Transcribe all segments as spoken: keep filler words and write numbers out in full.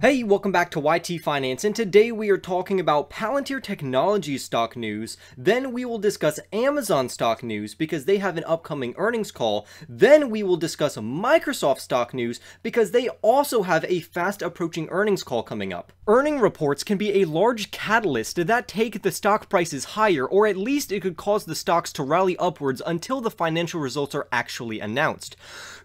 Hey, welcome back to Y T Finance, and today we are talking about Palantir Technologies stock news, then we will discuss Amazon stock news because they have an upcoming earnings call, then we will discuss Microsoft stock news because they also have a fast approaching earnings call coming up. Earning reports can be a large catalyst that take the stock prices higher, or at least it could cause the stocks to rally upwards until the financial results are actually announced.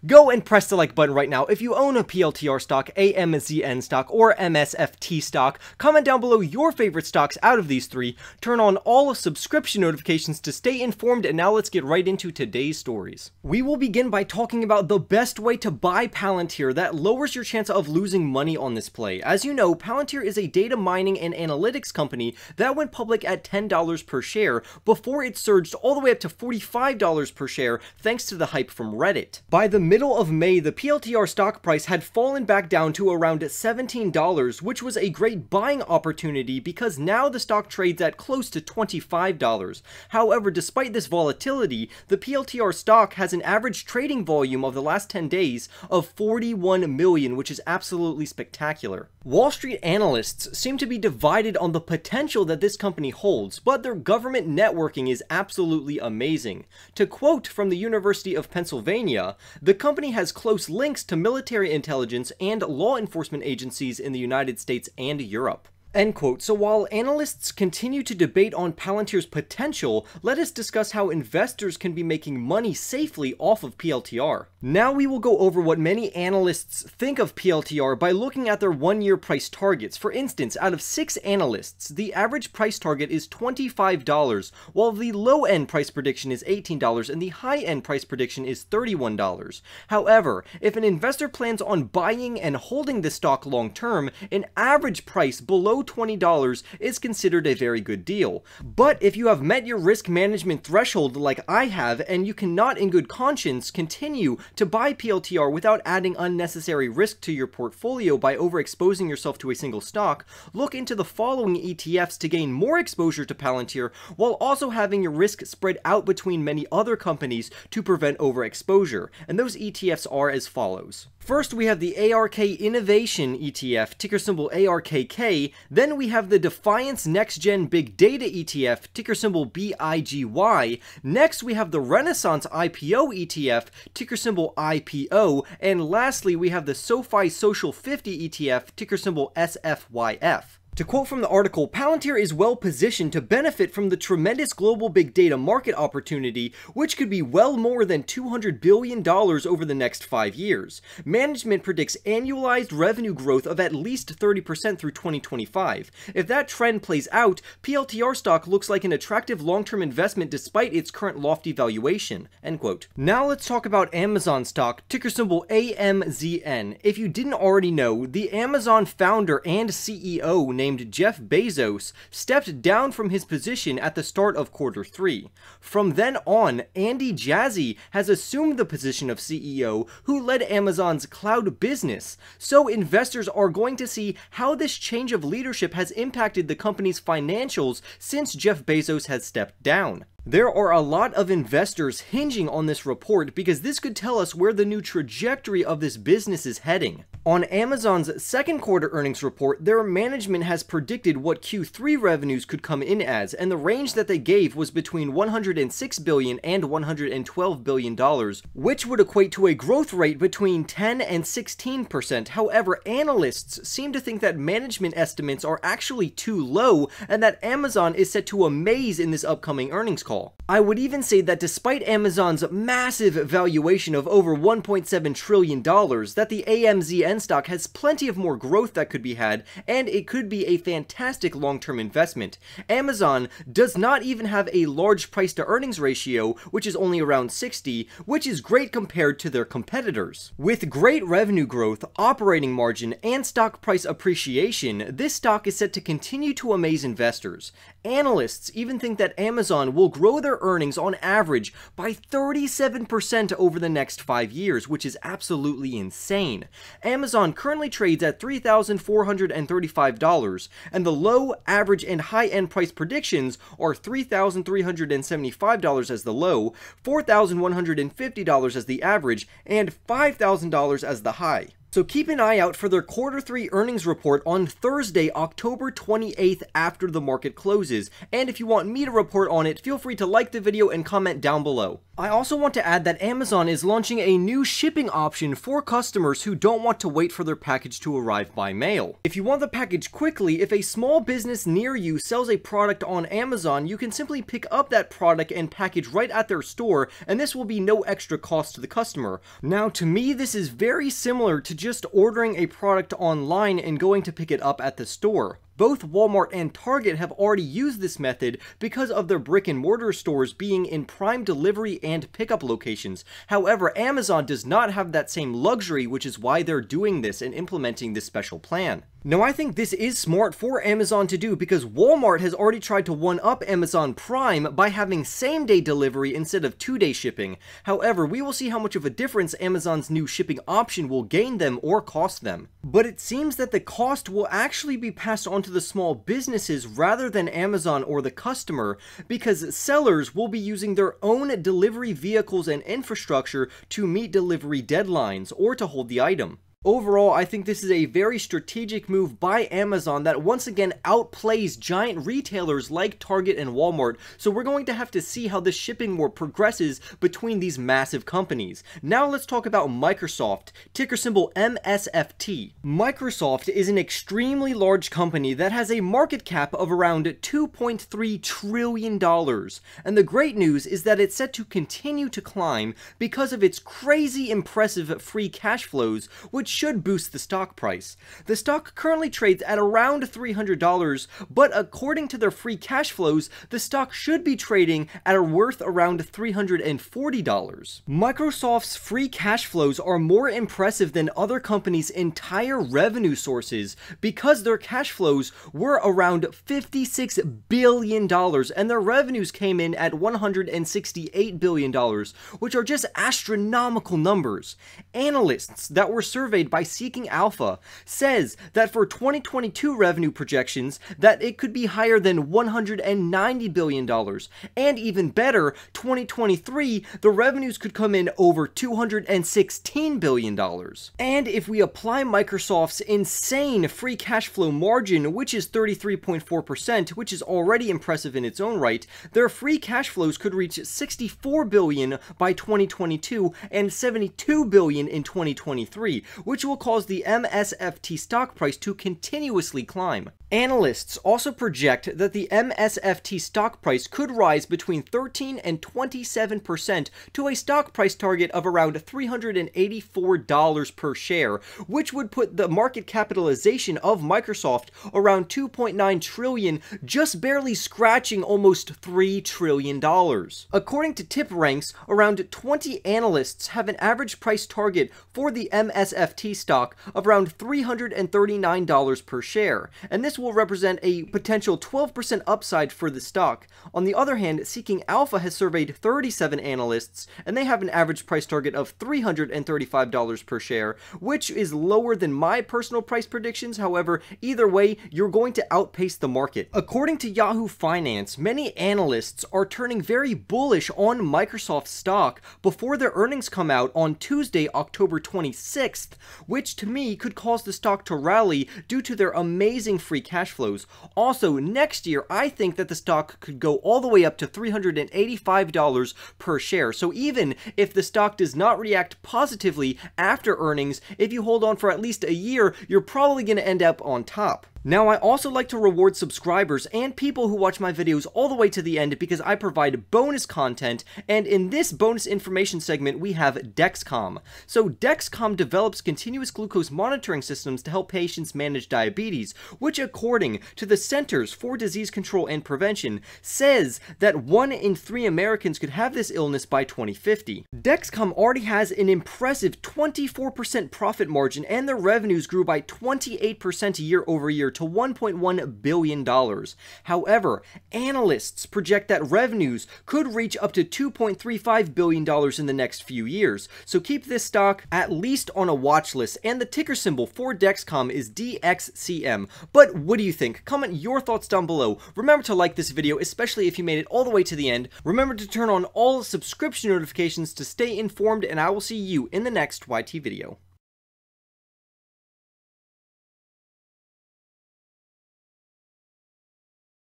Go and press the like button right now if you own a P L T R stock, A M Z N stock, or M S F T stock. Comment down below your favorite stocks out of these three. Turn on all subscription notifications to stay informed, and now let's get right into today's stories. We will begin by talking about the best way to buy Palantir that lowers your chance of losing money on this play. As you know, Palantir is a data mining and analytics company that went public at ten dollars per share before it surged all the way up to forty-five dollars per share thanks to the hype from Reddit. By the middle of May, the P L T R stock price had fallen back down to around seventeen dollars, which was a great buying opportunity because now the stock trades at close to twenty-five dollars. However, despite this volatility, the P L T R stock has an average trading volume of the last ten days of forty-one million, which is absolutely spectacular. Wall Street analysts seem to be divided on the potential that this company holds, but their government networking is absolutely amazing. To quote from the University of Pennsylvania, the company has close links to military intelligence and law enforcement agencies in the United States and Europe. End quote. So while analysts continue to debate on Palantir's potential, let us discuss how investors can be making money safely off of P L T R. Now we will go over what many analysts think of P L T R by looking at their one-year price targets. For instance, out of six analysts, the average price target is twenty-five dollars, while the low-end price prediction is eighteen dollars and the high-end price prediction is thirty-one dollars. However, if an investor plans on buying and holding the stock long-term, an average price below twenty dollars is considered a very good deal. But if you have met your risk management threshold like I have, and you cannot in good conscience continue to buy P L T R without adding unnecessary risk to your portfolio by overexposing yourself to a single stock, look into the following E T Fs to gain more exposure to Palantir while also having your risk spread out between many other companies to prevent overexposure. And those E T Fs are as follows. First, we have the ARK Innovation E T F, ticker symbol ARKK. Then we have the Defiance Next-Gen Big Data E T F, ticker symbol B I G Y. Next, we have the Renaissance I P O E T F, ticker symbol I P O. And lastly, we have the SoFi Social fifty E T F, ticker symbol S F Y F. To quote from the article, Palantir is well positioned to benefit from the tremendous global big data market opportunity, which could be well more than two hundred billion dollars over the next five years. Management predicts annualized revenue growth of at least thirty percent through twenty twenty-five. If that trend plays out, P L T R stock looks like an attractive long-term investment despite its current lofty valuation. End quote. Now let's talk about Amazon stock, ticker symbol A M Z N. If you didn't already know, the Amazon founder and C E O named named Jeff Bezos stepped down from his position at the start of quarter three. From then on, Andy Jassy has assumed the position of C E O, who led Amazon's cloud business. So investors are going to see how this change of leadership has impacted the company's financials since Jeff Bezos has stepped down. There are a lot of investors hinging on this report because this could tell us where the new trajectory of this business is heading. On Amazon's second quarter earnings report, their management has predicted what Q three revenues could come in as, and the range that they gave was between one hundred six billion dollars and one hundred twelve billion dollars, which would equate to a growth rate between ten and sixteen percent. However, analysts seem to think that management estimates are actually too low and that Amazon is set to amaze in this upcoming earnings call. I would even say that despite Amazon's massive valuation of over one point seven trillion dollars, that the A M Z N stock has plenty of more growth that could be had, and it could be a fantastic long-term investment. Amazon does not even have a large price-to-earnings ratio, which is only around sixty, which is great compared to their competitors. With great revenue growth, operating margin, and stock price appreciation, this stock is set to continue to amaze investors. Analysts even think that Amazon will grow grow their earnings on average by thirty-seven percent over the next five years, which is absolutely insane. Amazon currently trades at three thousand four hundred thirty-five dollars, and the low, average, and high-end price predictions are three thousand three hundred seventy-five dollars as the low, four thousand one hundred fifty dollars as the average, and five thousand dollars as the high. So keep an eye out for their quarter three earnings report on Thursday, October twenty-eighth, after the market closes. And if you want me to report on it, feel free to like the video and comment down below. I also want to add that Amazon is launching a new shipping option for customers who don't want to wait for their package to arrive by mail. If you want the package quickly, if a small business near you sells a product on Amazon, you can simply pick up that product and package right at their store, and this will be no extra cost to the customer. Now, to me, this is very similar to just ordering a product online and going to pick it up at the store. Both Walmart and Target have already used this method because of their brick and mortar stores being in prime delivery and pickup locations. However, Amazon does not have that same luxury, which is why they're doing this and implementing this special plan. Now, I think this is smart for Amazon to do because Walmart has already tried to one-up Amazon Prime by having same-day delivery instead of two-day shipping. However, we will see how much of a difference Amazon's new shipping option will gain them or cost them. But it seems that the cost will actually be passed on to the small businesses rather than Amazon or the customer, because sellers will be using their own delivery vehicles and infrastructure to meet delivery deadlines or to hold the item. Overall, I think this is a very strategic move by Amazon that once again outplays giant retailers like Target and Walmart, so we're going to have to see how the shipping war progresses between these massive companies. Now let's talk about Microsoft, ticker symbol M S F T. Microsoft is an extremely large company that has a market cap of around two point three trillion dollars, and the great news is that it's set to continue to climb because of its crazy impressive free cash flows, which should boost the stock price. The stock currently trades at around three hundred dollars, but according to their free cash flows, the stock should be trading at a worth around three hundred forty dollars. Microsoft's free cash flows are more impressive than other companies' entire revenue sources because their cash flows were around fifty-six billion dollars and their revenues came in at one hundred sixty-eight billion dollars, which are just astronomical numbers. Analysts that were surveyed by Seeking Alpha says that for twenty twenty-two revenue projections that it could be higher than one hundred ninety billion dollars, and even better, twenty twenty-three the revenues could come in over two hundred sixteen billion dollars. And if we apply Microsoft's insane free cash flow margin, which is thirty-three point four percent, which is already impressive in its own right, their free cash flows could reach sixty-four billion by twenty twenty-two and seventy-two billion in twenty twenty-three, which will cause the M S F T stock price to continuously climb. Analysts also project that the M S F T stock price could rise between thirteen and twenty-seven percent to a stock price target of around three hundred eighty-four dollars per share, which would put the market capitalization of Microsoft around two point nine trillion dollars, just barely scratching almost three trillion dollars. According to TipRanks, around twenty analysts have an average price target for the M S F T F T stock of around three hundred thirty-nine dollars per share, and this will represent a potential twelve percent upside for the stock. On the other hand, Seeking Alpha has surveyed thirty-seven analysts, and they have an average price target of three hundred thirty-five dollars per share, which is lower than my personal price predictions. However, either way, you're going to outpace the market. According to Yahoo Finance, many analysts are turning very bullish on Microsoft stock before their earnings come out on Tuesday, October twenty-sixth, which to me could cause the stock to rally due to their amazing free cash flows. Also, next year, I think that the stock could go all the way up to three hundred eighty-five dollars per share. So even if the stock does not react positively after earnings, if you hold on for at least a year, you're probably going to end up on top. Now, I also like to reward subscribers and people who watch my videos all the way to the end because I provide bonus content, and in this bonus information segment, we have Dexcom. So Dexcom develops continuous glucose monitoring systems to help patients manage diabetes, which according to the Centers for Disease Control and Prevention says that one in three Americans could have this illness by twenty fifty. Dexcom already has an impressive twenty-four percent profit margin, and their revenues grew by twenty-eight percent year over year to one point one billion dollars. However, analysts project that revenues could reach up to two point three five billion dollars in the next few years. So keep this stock at least on a watch list, and the ticker symbol for Dexcom is D X C M. But what do you think? Comment your thoughts down below. Remember to like this video, especially if you made it all the way to the end. Remember to turn on all subscription notifications to stay informed, and I will see you in the next Y T video.